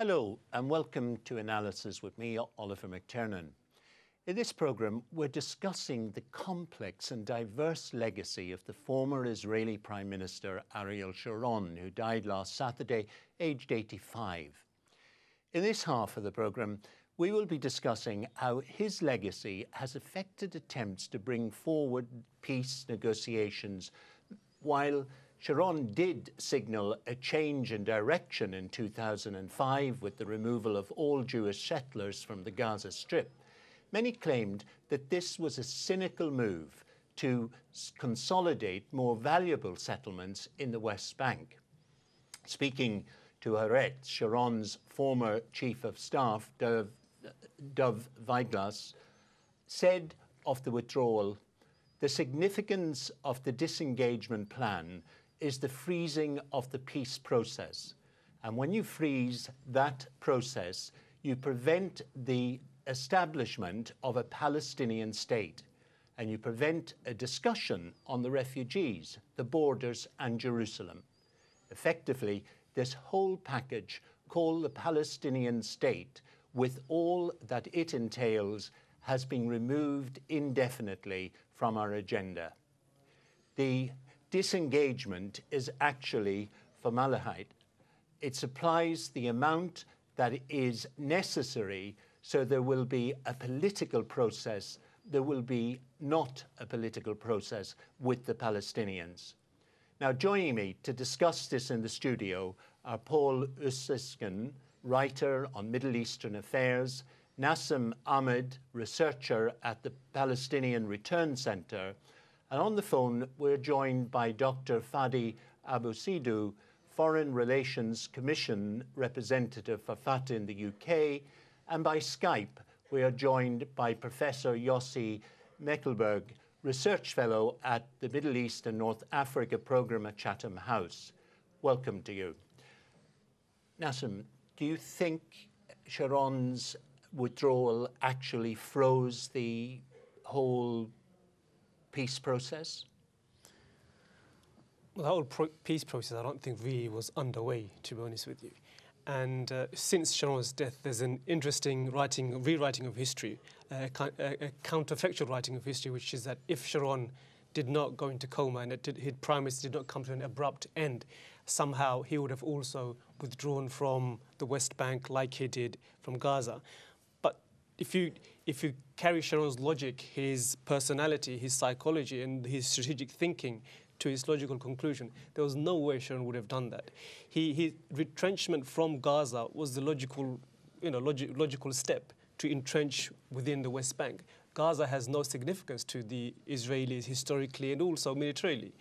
Hello and welcome to Analysis with me, Oliver McTernan. In this programme, we're discussing the complex and diverse legacy of the former Israeli Prime Minister Ariel Sharon, who died last Saturday, aged 85. In this half of the programme, we will be discussing how his legacy has affected attempts to bring forward peace negotiations. While Sharon did signal a change in direction in 2005 with the removal of all Jewish settlers from the Gaza Strip, many claimed that this was a cynical move to consolidate more valuable settlements in the West Bank. Speaking to Haaretz, Sharon's former chief of staff, Dov Weiglas, said of the withdrawal, "The significance of the disengagement plan is the freezing of the peace process. And when you freeze that process, you prevent the establishment of a Palestinian state, and you prevent a discussion on the refugees, the borders, and Jerusalem. Effectively, this whole package, called the Palestinian state, with all that it entails, has been removed indefinitely from our agenda. The disengagement is actually formaldehyde. It supplies the amount that is necessary so there will be a political process. There will be not a political process with the Palestinians." Now, joining me to discuss this in the studio are Paul Usiskin, writer on Middle Eastern affairs, Nassim Ahmed, researcher at the Palestinian Return Center, and on the phone, we're joined by Dr. Fadi Abusidu, Foreign Relations Commission representative for Fatah in the UK, and by Skype, we are joined by Professor Yossi Meckelberg, research fellow at the Middle East and North Africa program at Chatham House. Welcome to you. Nassim, do you think Sharon's withdrawal actually froze the whole peace process? Well, the whole peace process, I don't think really was underway, to be honest with you. And since Sharon's death, there's an interesting rewriting of history, a counterfactual writing of history, which is that if Sharon did not go into coma and his primacy did not come to an abrupt end, somehow he would have also withdrawn from the West Bank like he did from Gaza. But if you carry Sharon's logic, his personality, his psychology, and his strategic thinking to its logical conclusion, there was no way Sharon would have done that. His retrenchment from Gaza was the logical, logical step to entrench within the West Bank. Gaza has no significance to the Israelis historically and also militarily.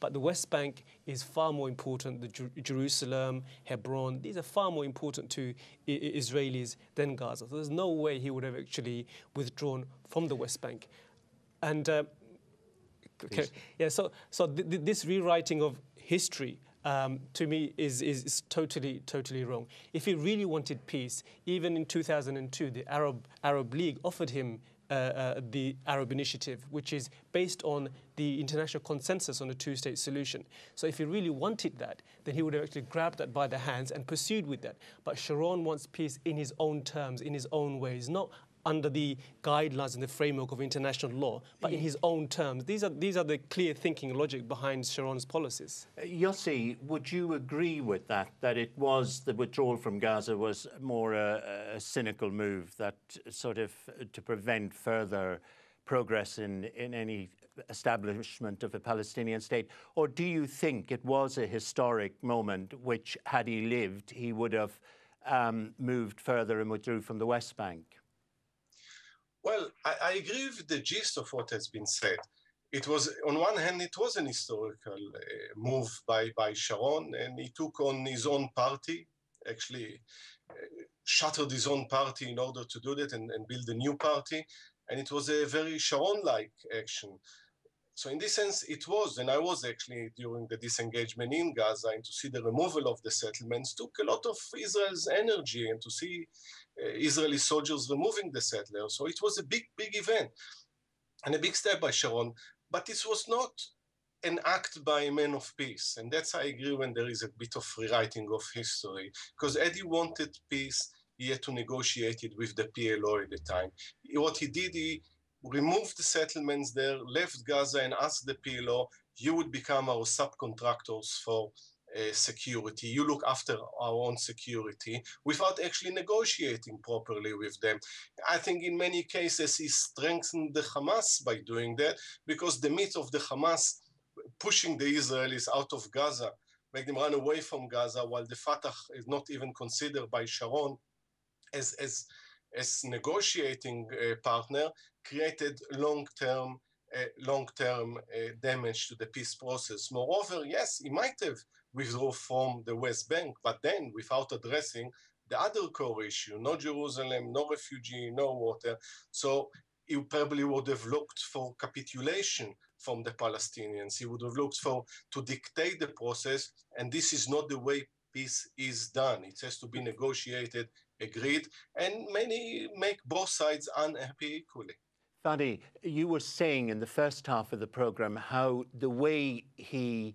But the West Bank is far more important. Jerusalem, Hebron, these are far more important to Israelis than Gaza. So there's no way he would have actually withdrawn from the West Bank. And so this rewriting of history, to me, is totally wrong. If he really wanted peace, even in 2002, the Arab League offered him the Arab initiative, which is based on the international consensus on a two-state solution. So if he really wanted that, then he would have actually grabbed that by the hands and pursued with that. But Sharon wants peace in his own terms, in his own ways, not under the guidelines and the framework of international law, but in his own terms. These are the clear thinking logic behind Sharon's policies. Yossi, would you agree with that, that it was the withdrawal from Gaza was more a cynical move that sort of to prevent further progress in any establishment of a Palestinian state? Or do you think it was a historic moment which, had he lived, he would have moved further and withdrew from the West Bank? Well, I agree with the gist of what has been said. It was, on one hand, it was an historical move by Sharon, and he took on his own party, actually shattered his own party in order to do that and build a new party. And it was a very Sharon-like action. So in this sense, it was, and I was actually during the disengagement in Gaza, and to see the removal of the settlements took a lot of Israel's energy, and to see Israeli soldiers removing the settlers. So it was a big, big event and a big step by Sharon. But this was not an act by a man of peace. And that's how I agree when there is a bit of rewriting of history, because Eddie wanted peace, he had to negotiate it with the PLO at the time. What he did, he removed the settlements there, left Gaza and asked the PLO, you would become our subcontractors for security, you look after our own security, without actually negotiating properly with them. I think in many cases he strengthened the Hamas by doing that, because the myth of the Hamas pushing the Israelis out of Gaza, make them run away from Gaza, while the Fatah is not even considered by Sharon as negotiating partner, created long-term damage to the peace process. Moreover, yes, he might have withdrawn from the West Bank, but then without addressing the other core issue, no Jerusalem, no refugee, no water. So he probably would have looked for capitulation from the Palestinians. He would have looked for to dictate the process, and this is not the way peace is done. It has to be negotiated, agreed, and many make both sides unhappy equally. Fadi, you were saying in the first half of the programme how the way he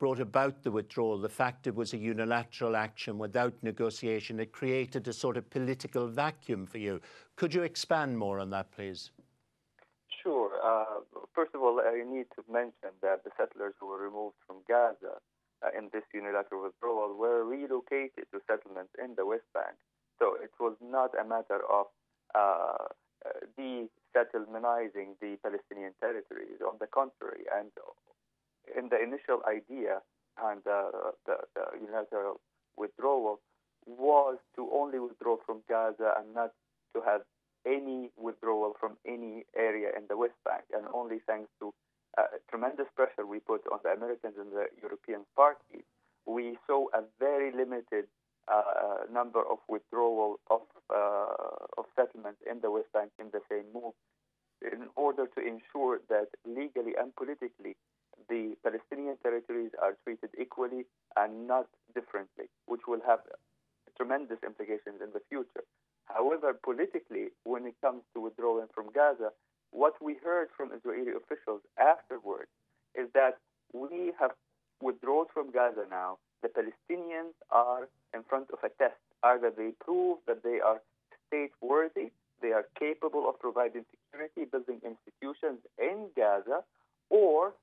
brought about the withdrawal, the fact it was a unilateral action without negotiation, it created a sort of political vacuum for you. Could you expand more on that, please? Sure. First of all, I need to mention that the settlers who were removed from Gaza in this unilateral withdrawal were relocated to settlements in the West Bank. So it was not a matter of de-settlementizing the Palestinian territories. On the contrary, and in the initial idea and the unilateral withdrawal was to only withdraw from Gaza and not to have any withdrawal from any area in the West Bank. And only thanks to tremendous pressure we put on the Americans and the European parties, we saw a very limited number of withdrawal of settlements in the West Bank in the same move, in order to ensure that legally and politically the Palestinian territories are treated equally and not differently, which will have tremendous implications in the future. However, politically, when it comes to withdrawing from Gaza, what we heard from Israeli officials afterwards is that we have withdrawn from Gaza now. The Palestinians are in front of a test. Either they prove that they are state-worthy, they are capable of providing security, building institutions in Gaza, or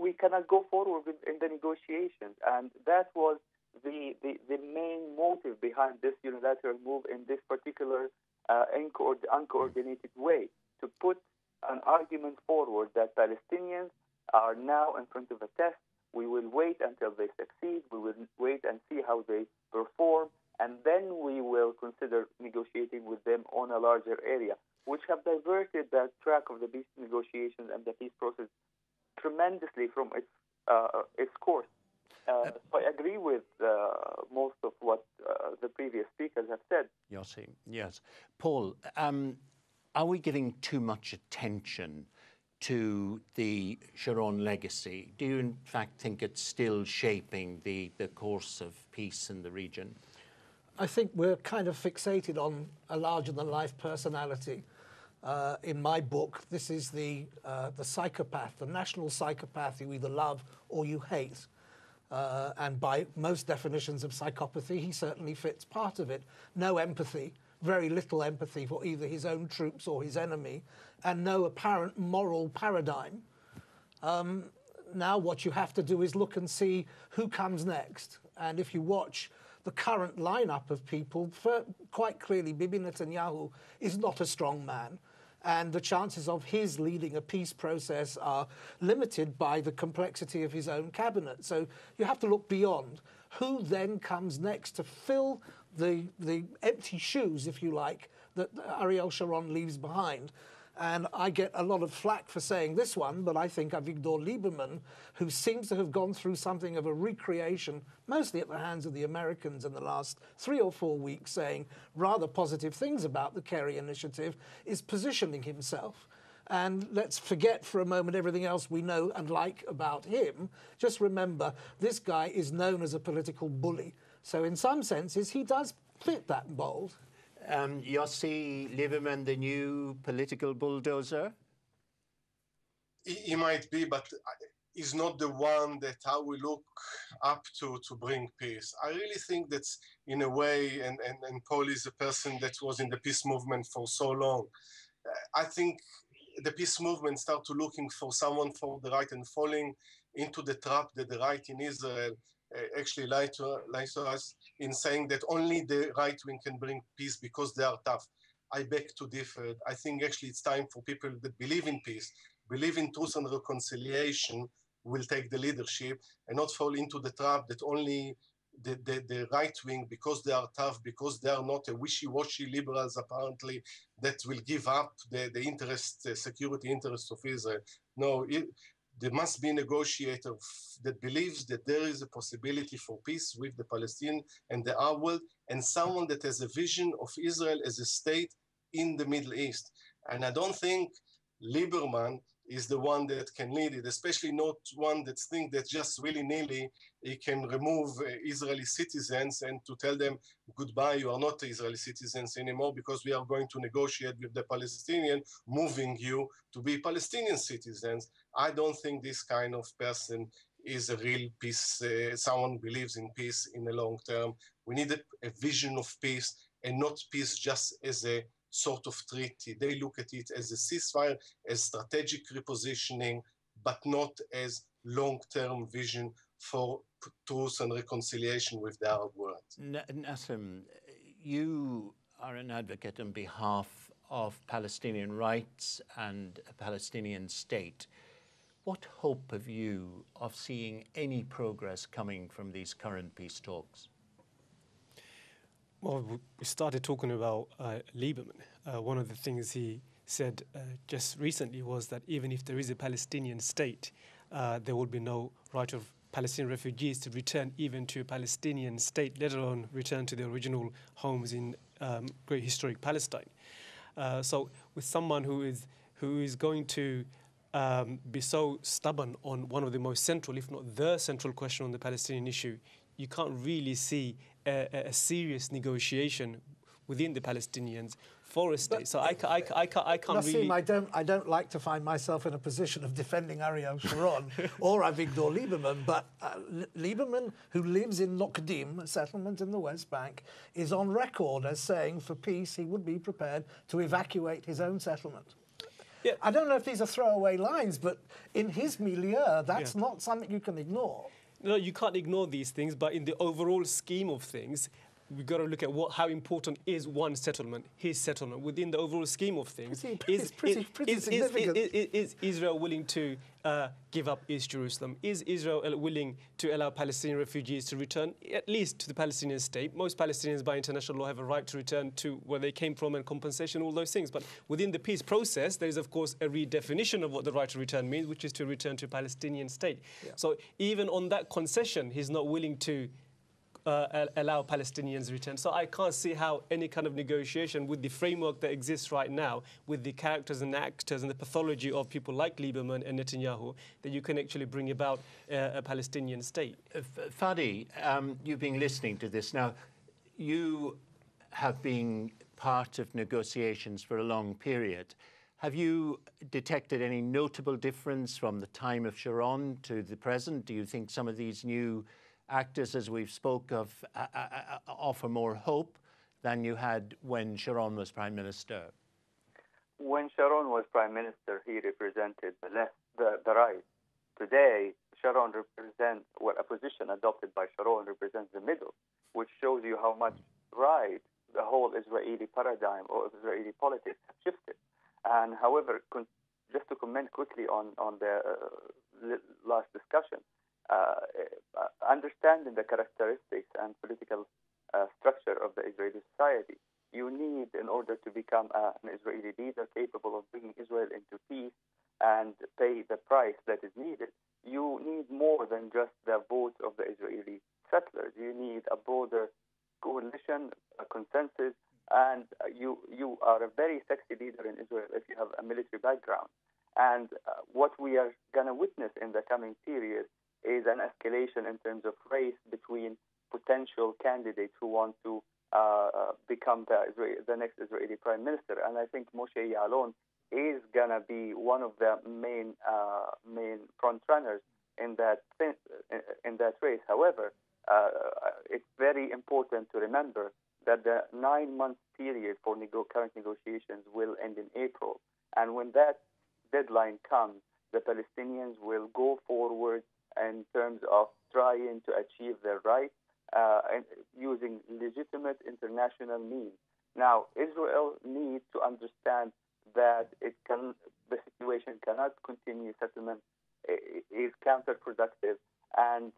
we cannot go forward in the negotiations. And that was the main motive behind this unilateral move in this particular uncoordinated way, to put an argument forward that Palestinians are now in front of a test. We will wait until they succeed. We will wait and see how they perform, and then we will consider negotiating with them on a larger area, which have diverted that track of the peace negotiations and the peace process tremendously from its course. So I agree with most of what the previous speakers have said. Yossi, yes. Paul, are we giving too much attention to the Sharon legacy? Do you, in fact, think it's still shaping the course of peace in the region? I think we're kind of fixated on a larger-than-life personality. In my book, this is the psychopath, the national psychopath you either love or you hate. And by most definitions of psychopathy, he certainly fits part of it. No empathy, very little empathy for either his own troops or his enemy, and no apparent moral paradigm. Now what you have to do is look and see who comes next. And if you watch the current lineup of people, quite clearly Bibi Netanyahu is not a strong man. And the chances of his leading a peace process are limited by the complexity of his own cabinet. So you have to look beyond who then comes next to fill the empty shoes, if you like, that Ariel Sharon leaves behind. And I get a lot of flack for saying this one, but I think Avigdor Lieberman, who seems to have gone through something of a recreation, mostly at the hands of the Americans in the last 3 or 4 weeks, saying rather positive things about the Kerry initiative, is positioning himself. And let's forget for a moment everything else we know and like about him. Just remember, this guy is known as a political bully. So in some senses, he does fit that mold. Yossi, Lieberman, the new political bulldozer? He might be, but he's not the one that how we look up to bring peace. I really think that in a way, and Paul is a person that was in the peace movement for so long, I think the peace movement started looking for someone for the right and falling into the trap that the right in Israel actually lied to us in saying that only the right wing can bring peace because they are tough. I beg to differ. I think actually it's time for people that believe in peace, believe in truth and reconciliation, will take the leadership and not fall into the trap that only the right wing, because they are tough, because they are not a wishy-washy liberals, apparently, that will give up the security interests of Israel. No, there must be a negotiator that believes that there is a possibility for peace with the Palestinians and the Arab world, and someone that has a vision of Israel as a state in the Middle East. And I don't think Lieberman is the one that can lead it, especially not one that thinks that just willy-nilly he can remove Israeli citizens and to tell them, goodbye, you are not Israeli citizens anymore because we are going to negotiate with the Palestinians, moving you to be Palestinian citizens. I don't think this kind of person is a real peace, someone believes in peace in the long term. We need a vision of peace and not peace just as a sort of treaty. They look at it as a ceasefire, as strategic repositioning, but not as long-term vision for truth and reconciliation with the Arab world. Nassim, you are an advocate on behalf of Palestinian rights and a Palestinian state. What hope have you of seeing any progress coming from these current peace talks? Well, we started talking about Lieberman. One of the things he said just recently was that even if there is a Palestinian state, there will be no right of Palestinian refugees to return even to a Palestinian state, let alone return to their original homes in great historic Palestine. So with someone who is going to be so stubborn on one of the most central, if not the central question on the Palestinian issue, you can't really see a serious negotiation within the Palestinians for a state. So I can't really... I don't like to find myself in a position of defending Ariel Sharon or Avigdor Lieberman, but Lieberman, who lives in Nokdim, a settlement in the West Bank, is on record as saying for peace he would be prepared to evacuate his own settlement. Yeah. I don't know if these are throwaway lines, but in his milieu, that's not something you can ignore. No, you can't ignore these things, but in the overall scheme of things, we've got to look at how important is one settlement, his settlement, within the overall scheme of things. It's pretty significant. Is Israel willing to give up East Jerusalem? Is Israel willing to allow Palestinian refugees to return, at least to the Palestinian state? Most Palestinians, by international law, have a right to return to where they came from and compensation, all those things. But within the peace process, there is, of course, a redefinition of what the right to return means, which is to return to a Palestinian state. Yeah. So even on that concession, he's not willing to allow Palestinians return. So I can't see how any kind of negotiation with the framework that exists right now, with the characters and actors and the pathology of people like Lieberman and Netanyahu, that you can actually bring about a Palestinian state. Fadi, you've been listening to this now. You have been part of negotiations for a long period. Have you detected any notable difference from the time of Sharon to the present? Do you think some of these new actors, as we've spoke of, offer more hope than you had when Sharon was Prime Minister? When Sharon was Prime Minister, he represented the right. Today, Sharon represents, well, a position adopted by Sharon represents the middle, which shows you how much right the whole Israeli paradigm or Israeli politics have shifted. And however, just to comment quickly on the last discussion, understanding the characteristics and political structure of the Israeli society, you need, in order to become an Israeli leader capable of bringing Israel into peace and pay the price that is needed, you need more than just the vote of the Israeli settlers. You need a broader coalition, a consensus, and you are a very sexy leader in Israel if you have a military background. And what we are going to witness in the coming period is an escalation in terms of race between potential candidates who want to become the next Israeli prime minister. And I think Moshe Ya'alon is going to be one of the main front runners in that sense, in that race. However, it's very important to remember that the 9-month period for current negotiations will end in April, and when that deadline comes, the Palestinians will go forward in terms of trying to achieve their rights and using legitimate international means. Now, Israel needs to understand that the situation cannot continue. Settlement is counterproductive, and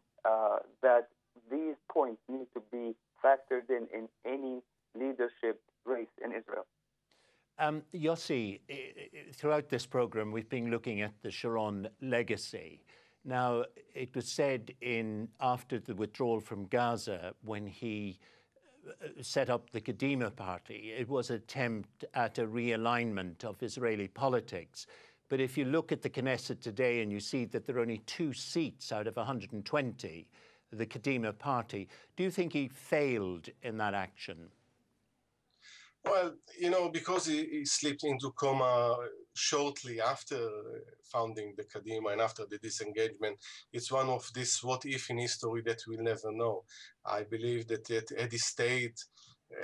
that these points need to be factored in any leadership race in Israel. Yossi, throughout this program, we've been looking at the Sharon legacy. Now, it was said after the withdrawal from Gaza, when he set up the Kadima party, it was an attempt at a realignment of Israeli politics. But if you look at the Knesset today and you see that there are only 2 seats out of 120, the Kadima party, do you think he failed in that action? Well, you know, because he slipped into coma shortly after founding the Kadima and after the disengagement, it's one of this what-if in history that we'll never know. I believe that at this state,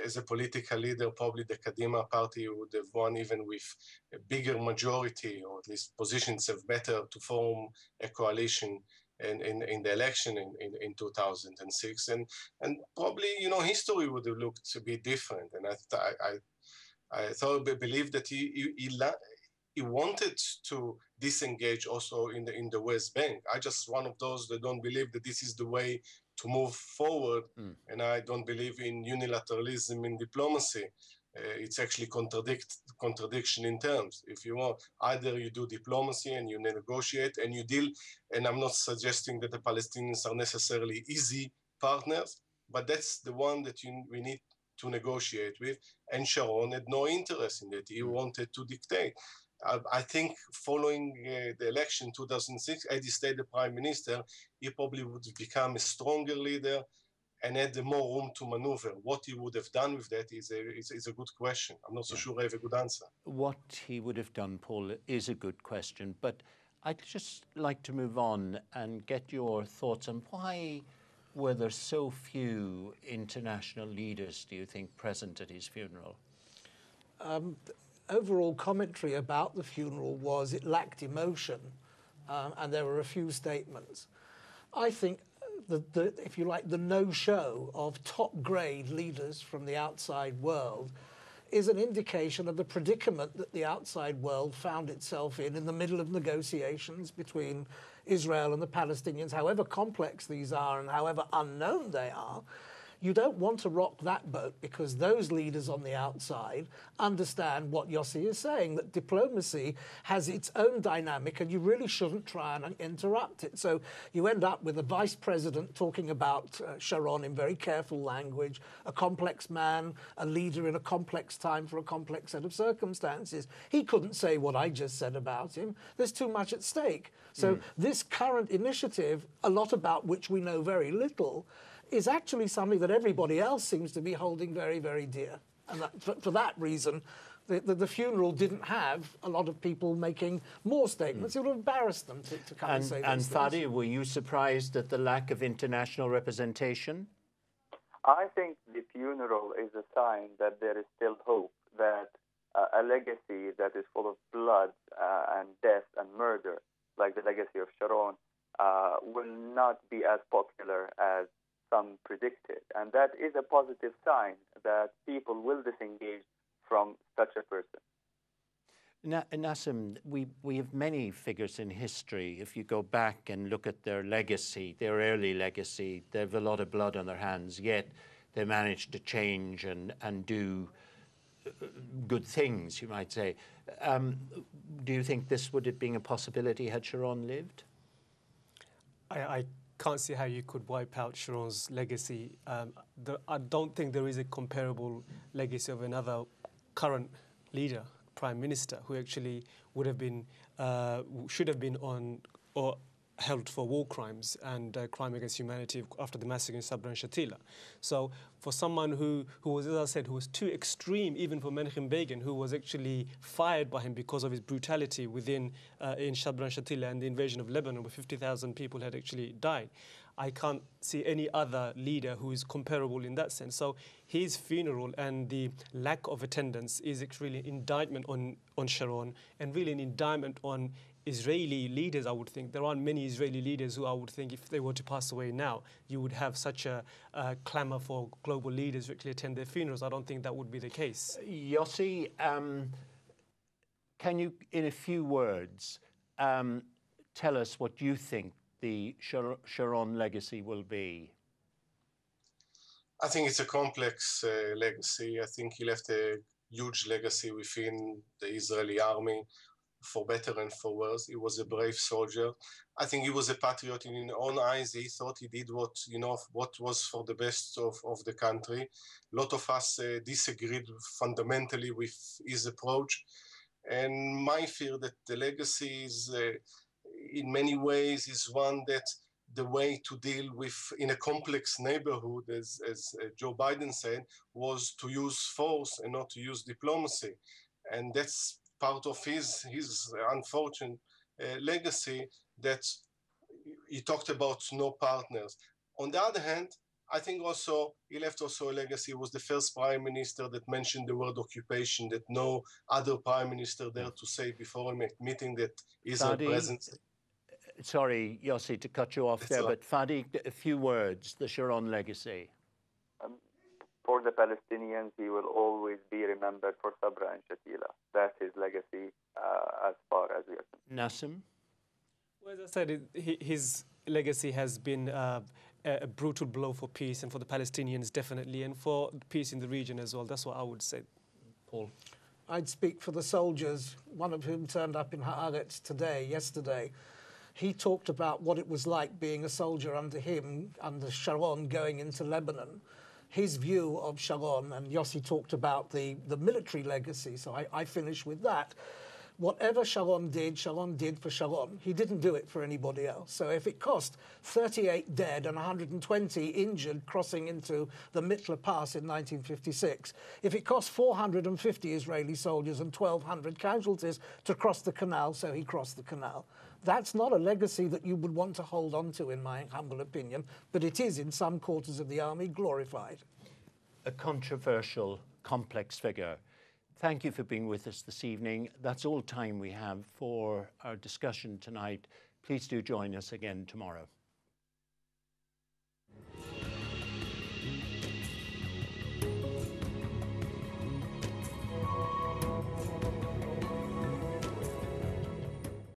as a political leader, probably the Kadima party would have won even with a bigger majority, or at least positions have better to form a coalition in the election in 2006, and probably, you know, history would have looked to be different. And I thoroughly believe that he wanted to disengage also in the West Bank. I'm just one of those that don't believe that this is the way to move forward, and I don't believe in unilateralism in diplomacy. It's actually contradiction in terms. If you want, either you do diplomacy and you negotiate and you deal, and I'm not suggesting that the Palestinians are necessarily easy partners, but that's the one that we need to negotiate with, and Sharon had no interest in that. He wanted to dictate. I think following the election 2006, Eddie stayed the prime minister, he probably would have become a stronger leader and had more room to maneuver. What he would have done with that is a good question. I'm not so sure I have a good answer. What he would have done, Paul, is a good question. But I'd just like to move on and get your thoughts on why were there so few international leaders, do you think, present at his funeral? Overall commentary about the funeral was it lacked emotion, and there were a few statements. I think the if you like, the no-show of top-grade leaders from the outside world is an indication of the predicament that the outside world found itself in the middle of negotiations between Israel and the Palestinians, however complex these are and however unknown they are. You don't want to rock that boat, because those leaders on the outside understand what Yossi is saying, that diplomacy has its own dynamic and you really shouldn't try and interrupt it. So you end up with a vice president talking about Sharon in very careful language, a complex man, a leader in a complex time for a complex set of circumstances. He couldn't say what I just said about him. There's too much at stake. So this current initiative, a lot about which we know very little, is actually something that everybody else seems to be holding very, very dear. And that, for that reason, the funeral didn't have a lot of people making more statements. It would have embarrassed them to come and say this. And Fadi, were you surprised at the lack of international representation? I think the funeral is a sign that there is still hope, that a legacy that is full of blood and death and murder, like the legacy of Sharon, will not be as popular as some predicted, and that is a positive sign that people will disengage from such a person. Nassim, we have many figures in history. If you go back and look at their legacy, their early legacy, they have a lot of blood on their hands, yet they managed to change and do good things, you might say. Do you think this would have been a possibility had Sharon lived? I can't see how you could wipe out Sharon's legacy. I don't think there is a comparable legacy of another current leader, prime minister, who actually would have been, should have been on, or held for war crimes and crime against humanity after the massacre in Sabra and Shatila. So for someone who was, as I said, who was too extreme even for Menachem Begin, who was actually fired by him because of his brutality within in Sabra and Shatila and the invasion of Lebanon, where 50,000 people had actually died, I can't see any other leader who is comparable in that sense. So his funeral and the lack of attendance is actually an indictment on Sharon and really an indictment on Israeli leaders, I would think. There aren't many Israeli leaders who I would think if they were to pass away now, you would have such a clamour for global leaders to actually attend their funerals. I don't think that would be the case. Yossi, can you, in a few words, tell us what you think the Sharon legacy will be? I think it's a complex legacy. I think he left a huge legacy within the Israeli army, for better and for worse. He was a brave soldier. I think he was a patriot in his own eyes. He thought he did what, you know, what was for the best of the country. A lot of us disagreed fundamentally with his approach. And my fear that the legacy is in many ways is one that the way to deal with in a complex neighborhood, as Joe Biden said, was to use force and not to use diplomacy. And that's part of his unfortunate legacy, that he talked about no partners. On the other hand, I think also he left also a legacy. He was the first prime minister that mentioned the word occupation, that no other prime minister dared to say before him, admitting that Israel presence. Sorry, Yossi, to cut you off but Fadi, a few words, the Sharon legacy. For the Palestinians, he will always be remembered for Sabra and Shatila. That's his legacy as far as we are concerned. Nassim? Well, as I said, his legacy has been a brutal blow for peace and for the Palestinians, definitely, and for peace in the region as well. That's what I would say. Paul? I'd speak for the soldiers, one of whom turned up in Haaretz yesterday. He talked about what it was like being a soldier under him, under Sharon, going into Lebanon. His view of Sharon, and Yossi talked about the military legacy, so I finish with that. Whatever Sharon did for Sharon. He didn't do it for anybody else. So if it cost 38 dead and 120 injured crossing into the Mitla Pass in 1956, if it cost 450 Israeli soldiers and 1,200 casualties to cross the canal, so he crossed the canal. That's not a legacy that you would want to hold on to, in my humble opinion, but it is, in some quarters of the army, glorified. A controversial, complex figure. Thank you for being with us this evening. That's all time we have for our discussion tonight. Please do join us again tomorrow.